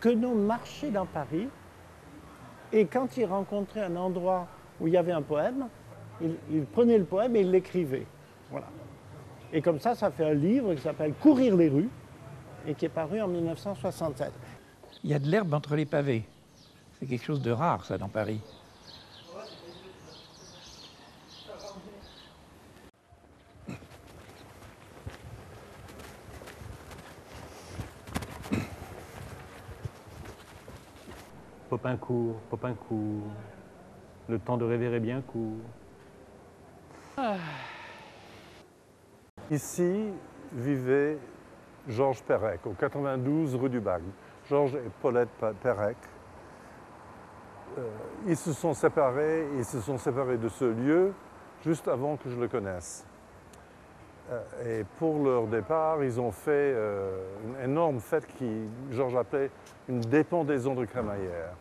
Queneau marchait dans Paris et quand il rencontrait un endroit où il y avait un poème, il prenait le poème et il l'écrivait. Voilà. Et comme ça, ça fait un livre qui s'appelle « Courir les rues » et qui est paru en 1967. Il y a de l'herbe entre les pavés. C'est quelque chose de rare, ça, dans Paris. Popincourt, Popincourt, le temps de rêver est bien court. Ah. Ici vivait Georges Perec, au 92 rue du Bagne. Georges et Paulette Perec. Ils se sont séparés, de ce lieu juste avant que je le connaisse. Et pour leur départ, ils ont fait une énorme fête qui, Georges appelait une dépendaison de crémaillère.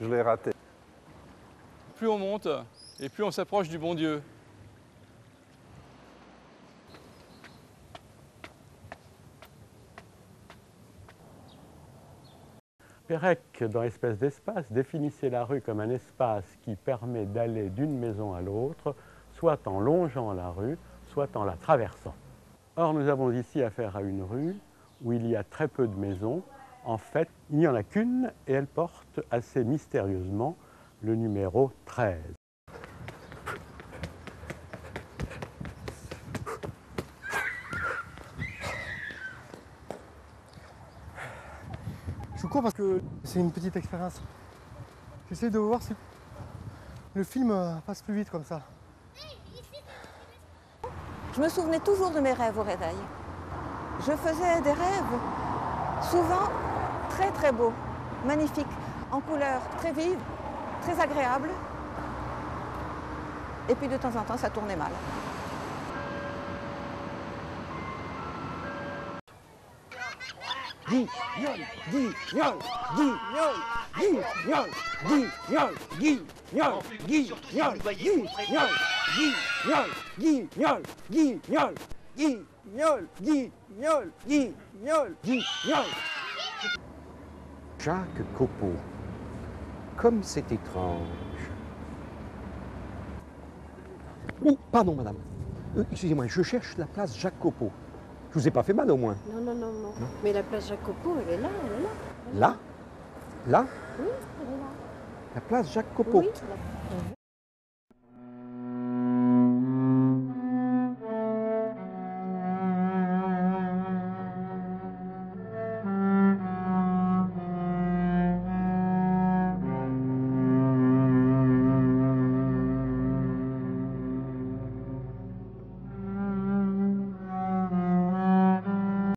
Je l'ai ratée. Plus on monte et plus on s'approche du bon Dieu. Perec, dans Espèce d'espace, définissait la rue comme un espace qui permet d'aller d'une maison à l'autre, soit en longeant la rue, soit en la traversant. Or, nous avons ici affaire à une rue où il y a très peu de maisons. En fait, il n'y en a qu'une et elle porte assez mystérieusement le numéro 13. Parce que c'est une petite expérience. J'essaie de voir si le film passe plus vite comme ça. Je me souvenais toujours de mes rêves au réveil. Je faisais des rêves souvent très très beaux, magnifiques, en couleurs très vives, très agréables. Et puis de temps en temps, ça tournait mal. Guignol, Guignol, Guignol, Guignol, Guignol, Guignol, Guignol, Guignol, Guignol, Guignol, Guignol, Guignol, Guignol, Guignol, Guignol. Jacques Copeau, comme c'est étrange. Oh, pardon, madame. Excusez-moi, je cherche la place Jacques Copeau. Je vous ai pas fait mal, au moins. Non, non, non, non. Mais la place Jacques Copeau, elle est là, elle est là. Là? Là? Oui, elle est là. La place Jacques Copeau. Oui, là.